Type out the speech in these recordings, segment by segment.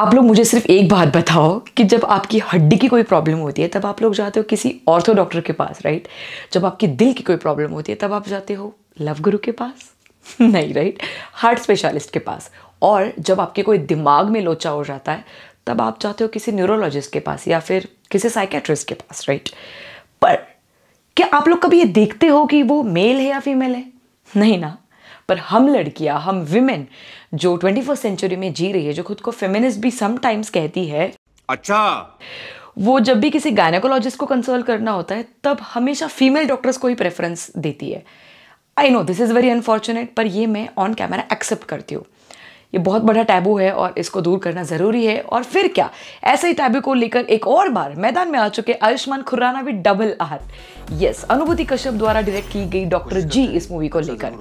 आप लोग मुझे सिर्फ एक बात बताओ कि जब आपकी हड्डी की कोई प्रॉब्लम होती है तब आप लोग जाते हो किसी ऑर्थो डॉक्टर के पास, राइट? जब आपकी दिल की कोई प्रॉब्लम होती है तब आप जाते हो लव गुरु के पास नहीं, राइट? हार्ट स्पेशलिस्ट के पास। और जब आपके कोई दिमाग में लोचा हो जाता है तब आप जाते हो किसी न्यूरोलॉजिस्ट के पास या फिर किसी साइकेट्रिस्ट के पास, राइट? पर क्या आप लोग कभी ये देखते हो कि वो मेल है या फीमेल है? नहीं ना। पर हम लड़कियां, हम विमेन जो 21st सेंचुरी में जी रही है, जो खुद को फेमिनिस्ट भी समटाइम्स कहती है, अच्छा, वो जब भी किसी गायनेकोलॉजिस्ट को कंसल्ट करना होता है तब हमेशा फीमेल डॉक्टर्स को ही प्रेफरेंस देती है। I know this is very unfortunate, पर ये मैं ऑन कैमरा एक्सेप्ट करती हूँ। ये बहुत बड़ा टैबू है और इसको दूर करना ज़रूरी है। और फिर क्या, ऐसे ही टैबू को लेकर एक और बार मैदान में आ चुके Ayushmann Khurrana with double R. Yes, Anubhuti Kashyap द्वारा डायरेक्ट की गई डॉक्टर जी इस मूवी को लेकर।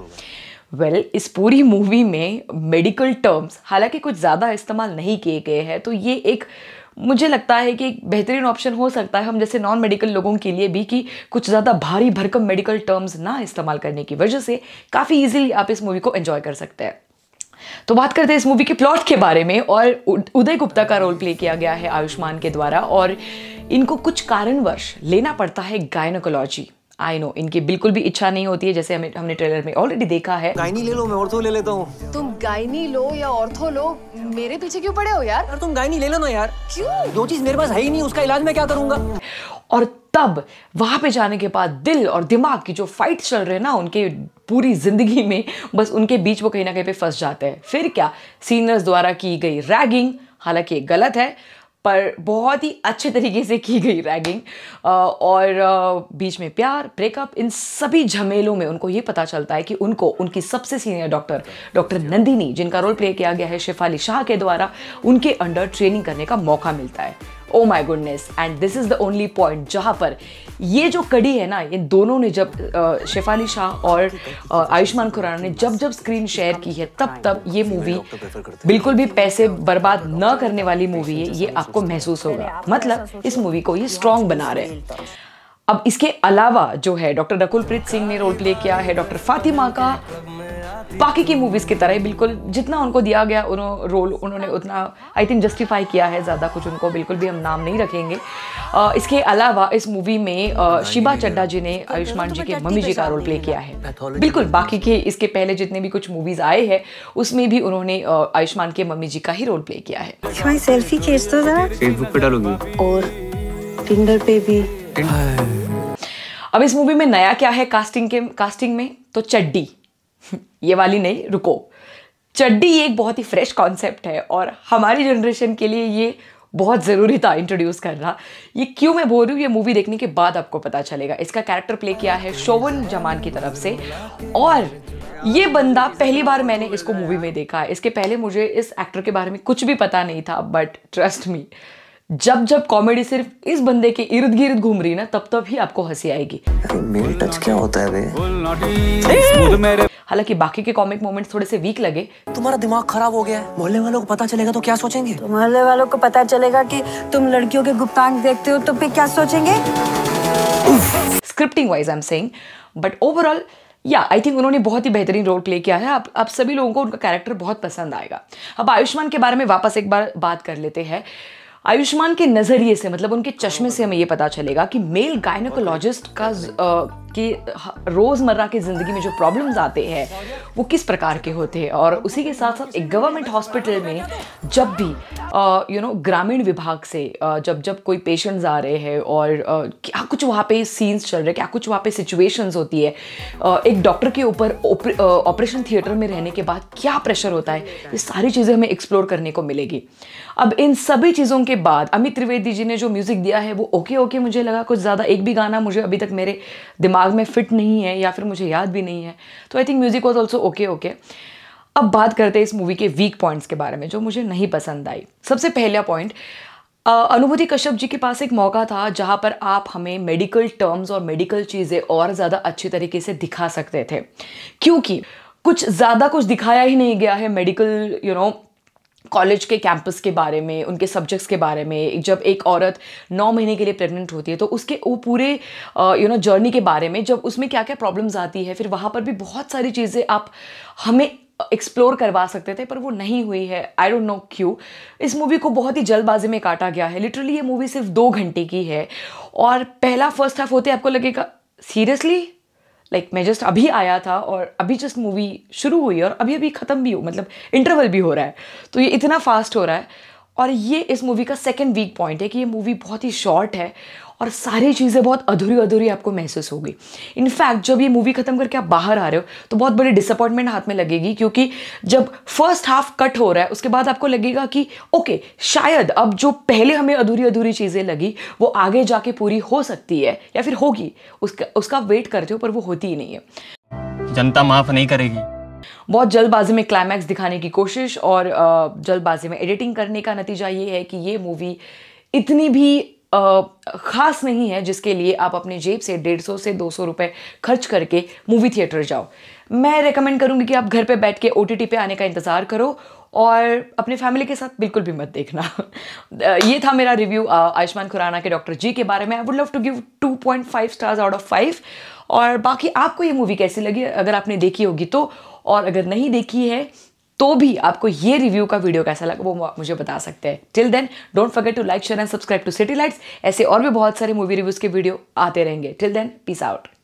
वेल, इस पूरी मूवी में मेडिकल टर्म्स हालांकि कुछ ज़्यादा इस्तेमाल नहीं किए गए हैं, तो ये एक मुझे लगता है कि एक बेहतरीन ऑप्शन हो सकता है हम जैसे नॉन मेडिकल लोगों के लिए भी, कि कुछ ज़्यादा भारी भरकम मेडिकल टर्म्स ना इस्तेमाल करने की वजह से काफ़ी इजीली आप इस मूवी को एंजॉय कर सकते हैं। तो बात करते हैं इस मूवी के प्लॉट के बारे में। और उदय गुप्ता का रोल प्ले किया गया है आयुष्मान के द्वारा, और इनको कुछ कारणवश लेना पड़ता है गायनेकोलॉजी। आई नो इनकी बिल्कुल भी इच्छा नहीं होती है, जैसे हमने ट्रेलर में ऑलरेडी देखा है। गायनी ले लो, मैं ऑर्थो ले लेता हूँ। तुम गायनी लो या ऑर्थो लो, मेरे पीछे क्यों पड़े हो यार? यार तुम गायनी ले लो ना यार। क्यों? दो चीज मेरे पास है ही नहीं, उसका इलाज मैं क्या करूंगा? और तब वहां पे जाने के बाद दिल और दिमाग की जो फाइट चल रहे हैं ना उनके पूरी जिंदगी में, बस उनके बीच वो कहीं ना कहीं पे फंस जाते हैं। फिर क्या, सीनियर्स द्वारा की गई रैगिंग, हालांकि ये गलत है पर बहुत ही अच्छे तरीके से की गई रैगिंग, और बीच में प्यार, ब्रेकअप, इन सभी झमेलों में उनको ये पता चलता है कि उनको उनकी सबसे सीनियर डॉक्टर डॉक्टर नंदिनी, जिनका रोल प्ले किया गया है शेफाली शाह के द्वारा, उनके अंडर ट्रेनिंग करने का मौका मिलता है। Oh my goodness, and this is the only point जहाँ पर ये जो कड़ी है ना, ये दोनों ने जब शेफाली शाह और आयुष्मान खुराना ने जब स्क्रीन शेयर की है तब ये मूवी बिल्कुल भी पैसे बर्बाद न करने वाली मूवी है, ये आपको महसूस होगा। मतलब इस मूवी को ये स्ट्रॉन्ग बना रहे हैं। अब इसके अलावा जो है डॉक्टर रकुलप्रीत सिंह ने रोल प्ले किया है डॉक्टर फातिमा का। बाकी की मूवीज़ की तरह बिल्कुल जितना उनको दिया गया रोल उन्होंने उतना आई थिंक जस्टिफाई किया है, ज़्यादा कुछ उनको बिल्कुल भी हम नाम नहीं रखेंगे। इसके अलावा इस मूवी में शिबा चड्डा जी ने आयुष्मान जी के मम्मी जी का रोल प्ले किया है। बिल्कुल बाकी के इसके पहले जितने भी कुछ मूवीज़ आए हैं उसमें भी उन्होंने आयुष्मान के मम्मी जी का ही रोल प्ले किया है। सेल्फी खींच दो ज़रा फेसबुक पे डालूंगी और टिंडर पे भी। अब इस मूवी में नया क्या है कास्टिंग में, तो चड्डी ये वाली नहीं, रुको, चड्डी ये एक बहुत ही फ्रेश कॉन्सेप्ट है और हमारी जनरेशन के लिए ये बहुत ज़रूरी था इंट्रोड्यूस करना। ये क्यों मैं बोल रही हूँ, ये मूवी देखने के बाद आपको पता चलेगा। इसका कैरेक्टर प्ले किया है शोवन जमान की तरफ से, और ये बंदा पहली बार मैंने इसको मूवी में देखा है। इसके पहले मुझे इस एक्टर के बारे में कुछ भी पता नहीं था, बट ट्रस्ट मी, जब कॉमेडी सिर्फ इस बंदे के इर्द गिर्द घूम रही ना तब ही आपको हंसी आएगी। मेल टच क्या होता है बे? हालांकि बाकी के कॉमिक मोमेंट्स थोड़े से वीक लगे। तुम्हारा दिमाग खराब हो गया है, मोहल्ले वालों को पता चलेगा तो क्या सोचेंगे? मोहल्ले वालों को पता चलेगा कि तुम लड़कियों के गुप्तांग देखते हो तो फिर क्या सोचेंगे? Scripting wise I am saying, but overall या आई थिंक उन्होंने बहुत ही बेहतरीन रोल प्ले किया है। आप सभी लोगों को उनका कैरेक्टर बहुत पसंद आएगा। अब आयुष्मान के बारे में वापस एक बार बात कर लेते हैं। आयुष्मान के नज़रिए से, मतलब उनके चश्मे से हमें ये पता चलेगा कि मेल गायनेकोलॉजिस्ट की रोज़मर्रा की ज़िंदगी में जो प्रॉब्लम्स आते हैं वो किस प्रकार के होते हैं। और उसी के साथ साथ एक गवर्नमेंट हॉस्पिटल में जब भी ग्रामीण विभाग से जब कोई पेशेंट्स आ रहे हैं और क्या कुछ वहाँ पे सीन्स चल रहे हैं, क्या कुछ वहाँ पे सिचुएशंस होती है, एक डॉक्टर के ऊपर ऑपरेशन थिएटर में रहने के बाद क्या प्रेशर होता है, ये सारी चीज़ें हमें एक्सप्लोर करने को मिलेगी। अब इन सभी चीज़ों के बाद अमित त्रिवेदी जी ने जो म्यूज़िक दिया है वो ओके मुझे लगा, कुछ ज़्यादा एक भी गाना मुझे अभी तक मेरे दिमाग में फिट नहीं है या फिर मुझे याद भी नहीं है, तो I think music was also okay. अब बात करते हैं इस मूवी के वीक पॉइंट्स के बारे में जो मुझे नहीं पसंद आई। सबसे पहला पॉइंट, अनुभूति कश्यप जी के पास एक मौका था जहां पर आप हमें मेडिकल टर्म्स और मेडिकल चीज़ें और ज़्यादा अच्छी तरीके से दिखा सकते थे, क्योंकि कुछ ज़्यादा दिखाया ही नहीं गया है मेडिकल कॉलेज के कैंपस के बारे में, उनके सब्जेक्ट्स के बारे में। जब एक औरत 9 महीने के लिए प्रेग्नेंट होती है तो उसके वो पूरे जर्नी के बारे में, जब उसमें क्या क्या प्रॉब्लम्स आती है, फिर वहाँ पर भी बहुत सारी चीज़ें आप हमें एक्सप्लोर करवा सकते थे पर वो नहीं हुई है। आई डोंट नो क्यों इस मूवी को बहुत ही जल्दबाजी में काटा गया है। लिटरली ये मूवी सिर्फ 2 घंटे की है और पहला फर्स्ट हाफ होते आपको लगेगा सीरियसली लाइक मैं जस्ट अभी आया था और अभी जस्ट मूवी शुरू हुई और अभी अभी ख़त्म भी हो मतलब इंटरवल भी हो रहा है तो ये इतना फास्ट हो रहा है। और ये इस मूवी का सेकंड वीक पॉइंट है कि ये मूवी बहुत ही शॉर्ट है और सारी चीज़ें बहुत अधूरी आपको महसूस होगी। इनफैक्ट जब ये मूवी ख़त्म करके आप बाहर आ रहे हो तो बहुत बड़ी डिसअपॉइंटमेंट हाथ में लगेगी क्योंकि जब फर्स्ट हाफ कट हो रहा है उसके बाद आपको लगेगा कि ओके शायद अब जो पहले हमें अधूरी चीज़ें लगी वो आगे जाके पूरी हो सकती है या फिर होगी, उसका वेट करते हो पर वो होती ही नहीं है। जनता माफ़ नहीं करेगी। बहुत जल्दबाजी में क्लाइमैक्स दिखाने की कोशिश और जल्दबाजी में एडिटिंग करने का नतीजा ये है कि ये मूवी इतनी भी ख़ास नहीं है जिसके लिए आप अपने जेब से 150 से 200 रुपये खर्च करके मूवी थिएटर जाओ। मैं रेकमेंड करूँगी कि आप घर पे बैठ के OTT पे आने का इंतज़ार करो और अपने फैमिली के साथ बिल्कुल भी मत देखना। ये था मेरा रिव्यू आयुष्मान खुराना के डॉक्टर जी के बारे में। I would love to give 2.5 stars out of 5। और बाकी आपको ये मूवी कैसी लगी अगर आपने देखी होगी तो, और अगर नहीं देखी है तो भी आपको ये रिव्यू का वीडियो कैसा लगा वो मुझे बता सकते हैं। Till then don't forget to like share and subscribe to City Lights. ऐसे और भी बहुत सारे मूवी रिव्यूज़ के वीडियो आते रहेंगे। Till then peace out.